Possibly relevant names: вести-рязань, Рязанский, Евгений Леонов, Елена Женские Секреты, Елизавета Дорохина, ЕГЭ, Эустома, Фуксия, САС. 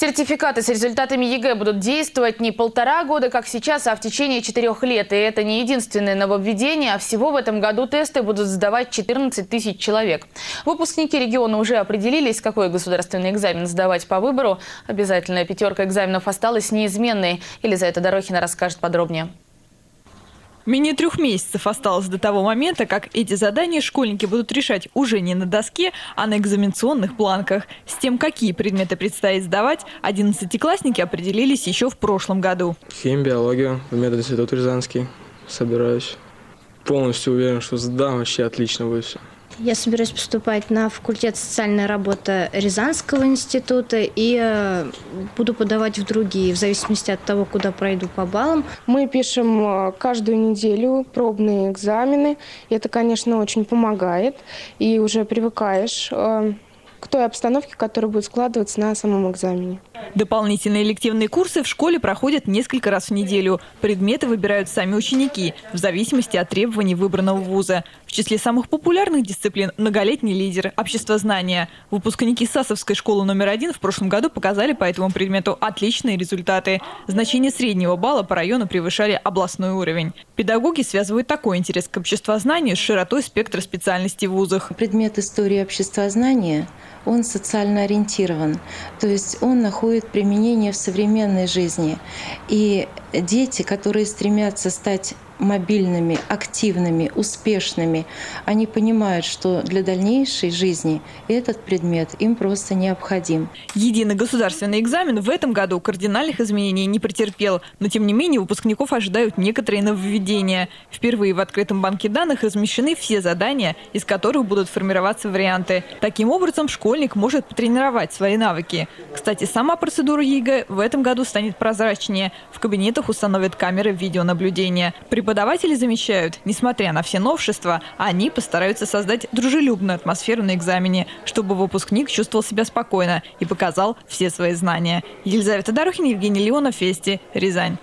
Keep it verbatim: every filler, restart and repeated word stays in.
Сертификаты с результатами ЕГЭ будут действовать не полтора года, как сейчас, а в течение четырех лет. И это не единственное нововведение, а всего в этом году тесты будут сдавать четырнадцать тысяч человек. Выпускники региона уже определились, какой государственный экзамен сдавать по выбору. Обязательная пятерка экзаменов осталась неизменной. Елизавета Дорохина расскажет подробнее. Менее трех месяцев осталось до того момента, как эти задания школьники будут решать уже не на доске, а на экзаменационных планках. С тем, какие предметы предстоит сдавать, одиннадцатиклассники определились еще в прошлом году. Химия, биология, в мединститут Рязанский собираюсь. Полностью уверен, что сдам, вообще отлично будет все. Я собираюсь поступать на факультет социальной работы Рязанского института и буду подавать в другие, в зависимости от того, куда пройду по баллам. Мы пишем каждую неделю пробные экзамены. Это, конечно, очень помогает, и уже привыкаешь к той обстановке, которая будет складываться на самом экзамене. Дополнительные элективные курсы в школе проходят несколько раз в неделю. Предметы выбирают сами ученики в зависимости от требований выбранного вуза. В числе самых популярных дисциплин многолетний лидер – обществознание. Выпускники САСовской школы номер один в прошлом году показали по этому предмету отличные результаты. Значение среднего балла по району превышали областной уровень. Педагоги связывают такой интерес к обществознанию с широтой спектра специальностей в вузах. Предмет истории обществознания – он социально ориентирован, то есть он находит применение в современной жизни. И дети, которые стремятся стать мобильными, активными, успешными, они понимают, что для дальнейшей жизни этот предмет им просто необходим. Единый государственный экзамен в этом году кардинальных изменений не претерпел, но тем не менее выпускников ожидают некоторые нововведения. Впервые в открытом банке данных размещены все задания, из которых будут формироваться варианты. Таким образом, школьник может потренировать свои навыки. Кстати, сама процедура ЕГЭ в этом году станет прозрачнее. В кабинетах установят камеры видеонаблюдения. Преподаватели замечают, несмотря на все новшества, они постараются создать дружелюбную атмосферу на экзамене, чтобы выпускник чувствовал себя спокойно и показал все свои знания. Елизавета Дорохина, Евгений Леонов, Вести, Рязань.